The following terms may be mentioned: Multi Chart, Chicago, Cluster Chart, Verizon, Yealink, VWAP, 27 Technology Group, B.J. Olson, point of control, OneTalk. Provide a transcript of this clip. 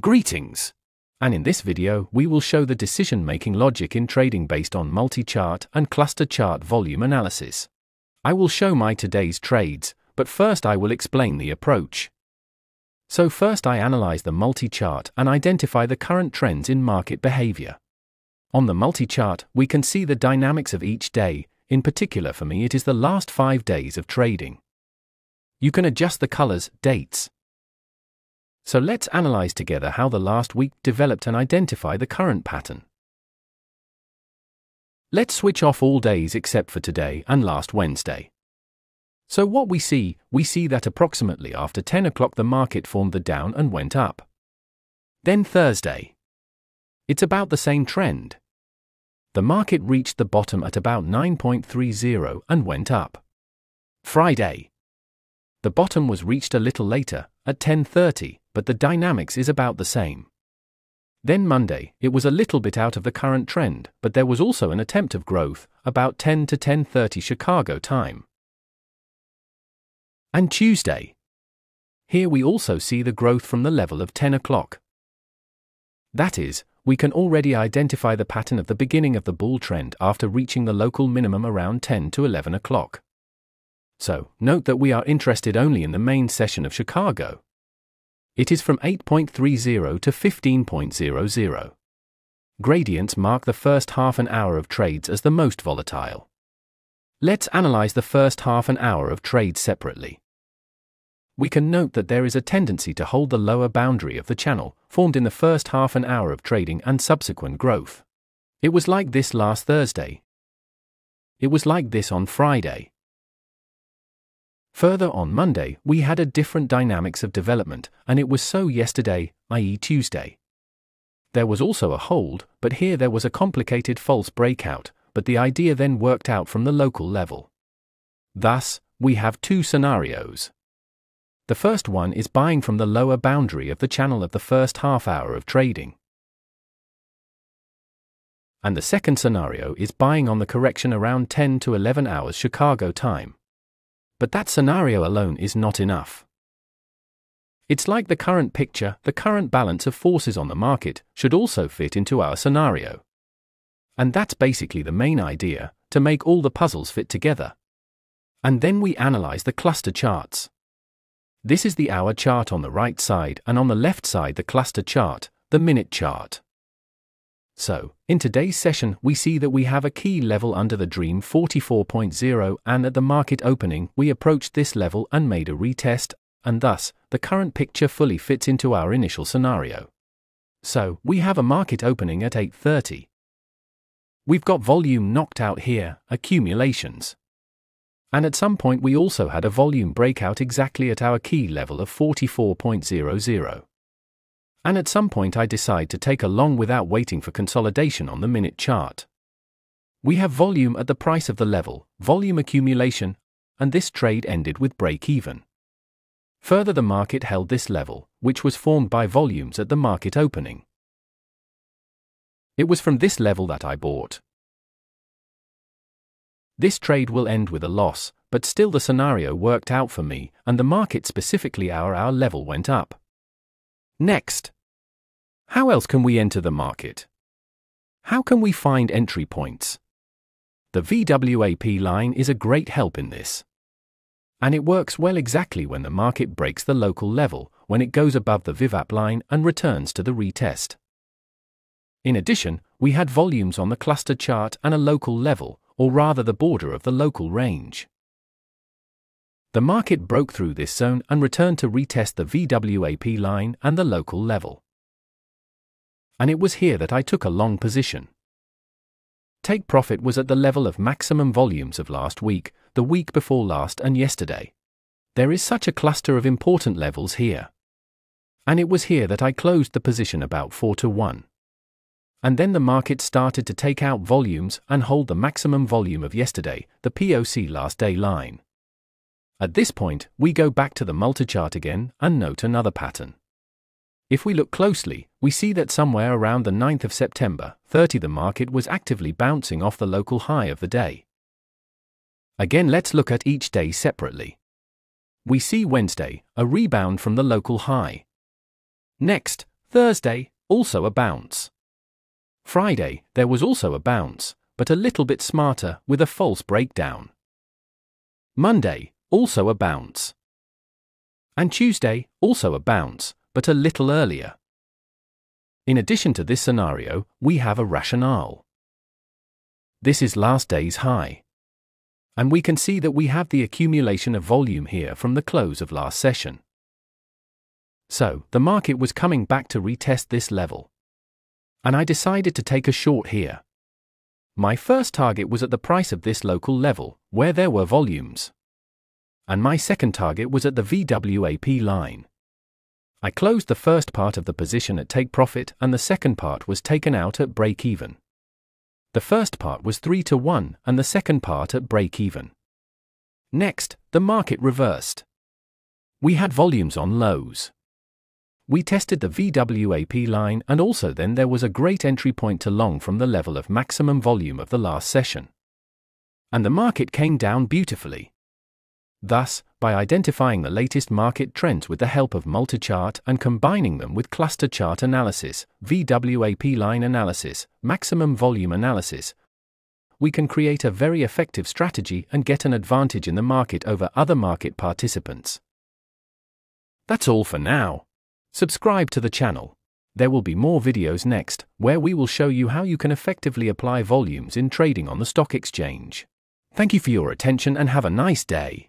Greetings! And in this video, we will show the decision-making logic in trading based on multi-chart and cluster chart volume analysis. I will show my today's trades, but first I will explain the approach. So first I analyze the multi-chart and identify the current trends in market behavior. On the multi-chart, we can see the dynamics of each day, in particular for me it is the last 5 days of trading. You can adjust the colors, dates. So let's analyze together how the last week developed and identify the current pattern. Let's switch off all days except for today and last Wednesday. So what we see that approximately after 10 o'clock the market formed the down and went up. Then Thursday. It's about the same trend. The market reached the bottom at about 9.30 and went up. Friday. The bottom was reached a little later, at 10:30, but the dynamics is about the same. Then Monday, it was a little bit out of the current trend, but there was also an attempt of growth, about 10 to 10:30 Chicago time. And Tuesday. Here we also see the growth from the level of 10 o'clock. That is, we can already identify the pattern of the beginning of the bull trend after reaching the local minimum around 10 to 11 o'clock. So, note that we are interested only in the main session of Chicago. It is from 8.30 to 15.00. Gradients mark the first half an hour of trades as the most volatile. Let's analyze the first half an hour of trades separately. We can note that there is a tendency to hold the lower boundary of the channel, formed in the first half an hour of trading and subsequent growth. It was like this last Thursday. It was like this on Friday. Further on Monday, we had a different dynamics of development, and it was so yesterday, i.e. Tuesday. There was also a hold, but here there was a complicated false breakout, but the idea then worked out from the local level. Thus, we have two scenarios. The first one is buying from the lower boundary of the channel of the first half hour of trading. And the second scenario is buying on the correction around 10 to 11 hours Chicago time. But that scenario alone is not enough. It's like the current picture, the current balance of forces on the market should also fit into our scenario. And that's basically the main idea, to make all the puzzles fit together. And then we analyze the cluster charts. This is the hour chart on the right side and on the left side the cluster chart, the minute chart. So, in today's session we see that we have a key level under the dream 44.0 and at the market opening we approached this level and made a retest, and thus, the current picture fully fits into our initial scenario. So, we have a market opening at 8:30. We've got volume knocked out here, accumulations. And at some point we also had a volume breakout exactly at our key level of 44.00. And at some point I decide to take a long without waiting for consolidation on the minute chart. We have volume at the price of the level, volume accumulation, and this trade ended with break even. Further the market held this level, which was formed by volumes at the market opening. It was from this level that I bought. This trade will end with a loss, but still the scenario worked out for me, and the market specifically our level went up. Next. How else can we enter the market? How can we find entry points? The VWAP line is a great help in this. And it works well exactly when the market breaks the local level, when it goes above the VWAP line and returns to the retest. In addition, we had volumes on the cluster chart and a local level, or rather the border of the local range. The market broke through this zone and returned to retest the VWAP line and the local level. And it was here that I took a long position. Take profit was at the level of maximum volumes of last week, the week before last and yesterday. There is such a cluster of important levels here. And it was here that I closed the position about 4 to 1. And then the market started to take out volumes and hold the maximum volume of yesterday, the POC last day line. At this point, we go back to the multi-chart again and note another pattern. If we look closely, we see that somewhere around the 9th of September, 30 the market was actively bouncing off the local high of the day. Again, let's look at each day separately. We see Wednesday, a rebound from the local high. Next, Thursday, also a bounce. Friday, there was also a bounce, but a little bit smarter with a false breakdown. Monday, also a bounce. And Tuesday, also a bounce, but a little earlier. In addition to this scenario, we have a rationale. This is last day's high. And we can see that we have the accumulation of volume here from the close of last session. So, the market was coming back to retest this level. And I decided to take a short here. My first target was at the price of this local level, where there were volumes. And my second target was at the VWAP line. I closed the first part of the position at take profit and the second part was taken out at break even. The first part was 3-1 and the second part at break even. Next, the market reversed. We had volumes on lows. We tested the VWAP line and also then there was a great entry point to long from the level of maximum volume of the last session. And the market came down beautifully. Thus, by identifying the latest market trends with the help of Multi Chart and combining them with Cluster Chart analysis, VWAP line analysis, maximum volume analysis, we can create a very effective strategy and get an advantage in the market over other market participants. That's all for now. Subscribe to the channel. There will be more videos next, where we will show you how you can effectively apply volumes in trading on the stock exchange. Thank you for your attention and have a nice day.